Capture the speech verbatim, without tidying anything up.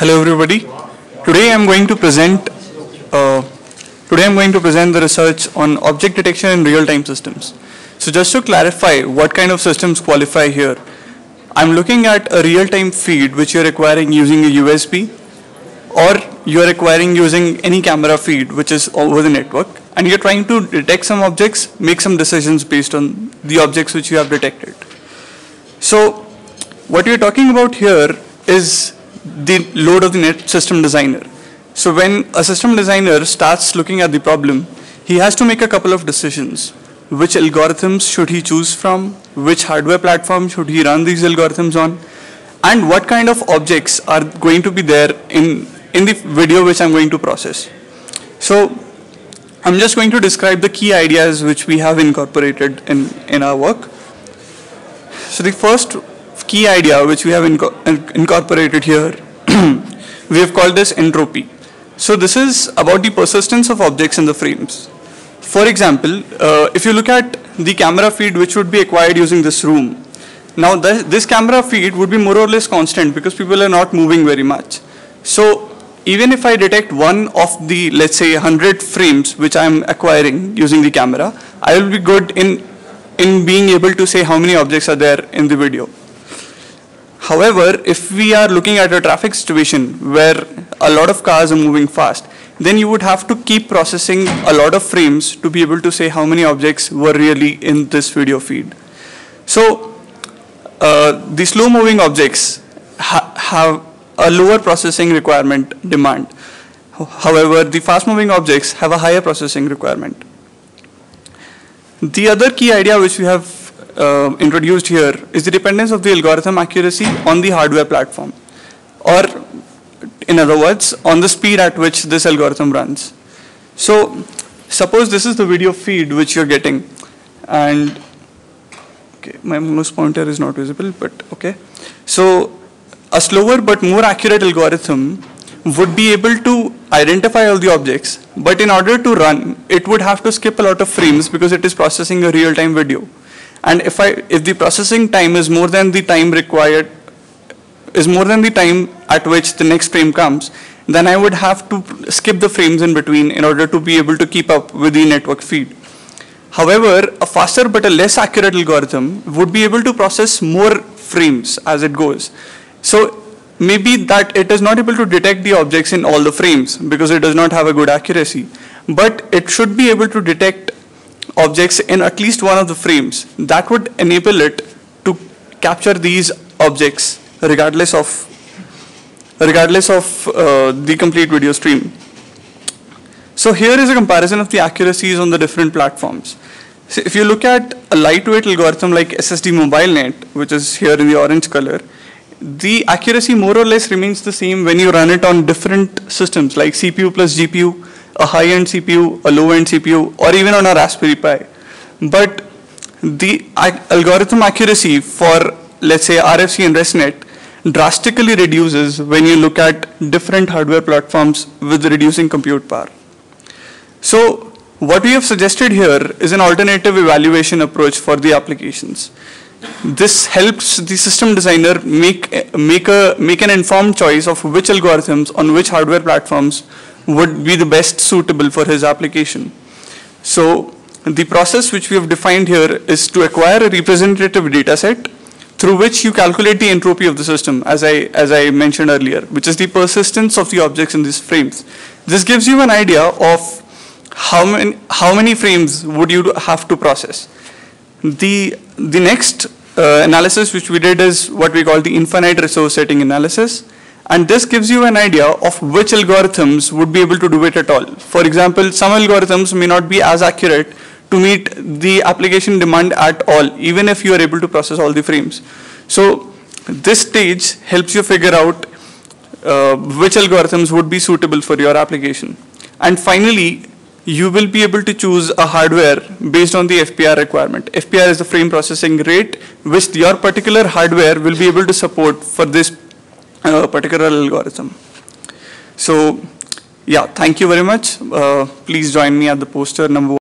Hello everybody. Today I'm going to present uh, today I'm going to present the research on object detection in real-time systems. So just to clarify what kind of systems qualify here, I'm looking at a real-time feed which you're acquiring using a U S B, or you're acquiring using any camera feed which is over the network, and you're trying to detect some objects, make some decisions based on the objects which you have detected. So what we're talking about here is the load of the net system designer. So when a system designer starts looking at the problem, he has to make a couple of decisions. Which algorithms should he choose from? Which hardware platform should he run these algorithms on? And what kind of objects are going to be there in, in the video which I'm going to process? So I'm just going to describe the key ideas which we have incorporated in, in our work. So the first key idea which we have inco incorporated here, we have called this entropy. So this is about the persistence of objects in the frames. For example, uh, if you look at the camera feed which would be acquired using this room, now th this camera feed would be more or less constant because people are not moving very much. So even if I detect one of the, let's say, one hundred frames which I'm acquiring using the camera, I will be good in, in being able to say how many objects are there in the video. However, if we are looking at a traffic situation where a lot of cars are moving fast, then you would have to keep processing a lot of frames to be able to say how many objects were really in this video feed. So uh, the slow moving objects ha have a lower processing requirement demand. However, the fast moving objects have a higher processing requirement. The other key idea which we have Uh, introduced here is the dependence of the algorithm accuracy on the hardware platform, or in other words, on the speed at which this algorithm runs. So suppose this is the video feed which you're getting, and okay, my mouse pointer is not visible, but okay. So a slower but more accurate algorithm would be able to identify all the objects, but in order to run, it would have to skip a lot of frames because it is processing a real-time video. And if I, if the processing time is more than the time required, is more than the time at which the next frame comes, then I would have to skip the frames in between in order to be able to keep up with the network feed. However, a faster but a less accurate algorithm would be able to process more frames as it goes. So maybe that it is not able to detect the objects in all the frames because it does not have a good accuracy, but it should be able to detect objects in at least one of the frames. That would enable it to capture these objects regardless of regardless of uh, the complete video stream. So here is a comparison of the accuracies on the different platforms. So if you look at a lightweight algorithm like S S D MobileNet, which is here in the orange color, the accuracy more or less remains the same when you run it on different systems like C P U plus G P U, a high-end C P U, a low-end C P U, or even on a Raspberry Pi. But the algorithm accuracy for, let's say, R F C and ResNet drastically reduces when you look at different hardware platforms with reducing compute power. So what we have suggested here is an alternative evaluation approach for the applications. This helps the system designer make, make, a, make an informed choice of which algorithms on which hardware platforms would be the best suitable for his application. So the process which we have defined here is to acquire a representative data set through which you calculate the entropy of the system, as I, as I mentioned earlier, which is the persistence of the objects in these frames. This gives you an idea of how many, how many frames would you have to process. The, the next uh, analysis which we did is what we call the infinite resource setting analysis. And this gives you an idea of which algorithms would be able to do it at all. For example, some algorithms may not be as accurate to meet the application demand at all, even if you are able to process all the frames. So this stage helps you figure out uh, which algorithms would be suitable for your application. And finally, you will be able to choose a hardware based on the F P R requirement. F P R is the frame processing rate which your particular hardware will be able to support for this Uh, particular algorithm. So yeah, thank you very much. Uh, please join me at the poster number one.